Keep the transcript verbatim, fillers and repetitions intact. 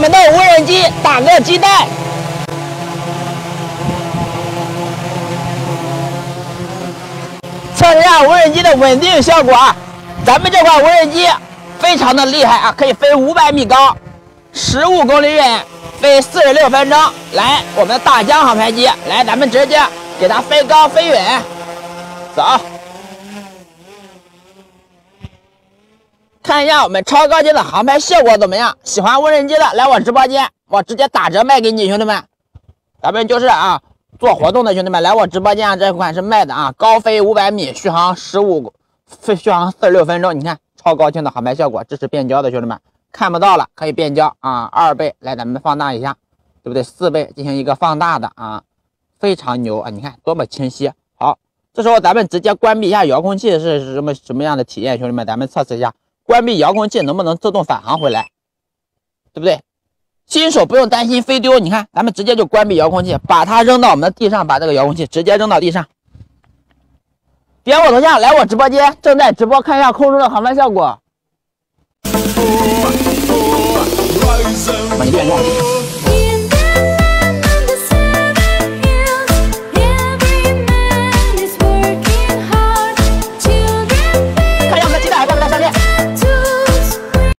们的无人机打个鸡蛋。测试一下无人机的稳定效果啊！咱们这款无人机非常的厉害啊，可以飞五百米高， 十五公里远，飞四十六分钟。来，我们大疆航拍机，来，咱们直接给它飞高飞远，走。 看一下我们超高阶的航拍效果怎么样？喜欢无人机的来我直播间，我直接打折卖给你，兄弟们！咱们就是啊，做活动的兄弟们来我直播间啊，这款是卖的啊，高飞五百米，续航十五，续航四十六分钟。你看超高清的航拍效果，支持变焦的兄弟们看不到了，可以变焦啊，二倍来咱们放大一下，对不对？四倍进行一个放大的啊，非常牛啊！你看多么清晰。好，这时候咱们直接关闭一下遥控器是什么什么样的体验，兄弟们，咱们测试一下。 关闭遥控器能不能自动返航回来，对不对？新手不用担心飞丢，你看咱们直接就关闭遥控器，把它扔到我们的地上，把这个遥控器直接扔到地上。点我头像来我直播间，正在直播，看一下空中的航拍效果。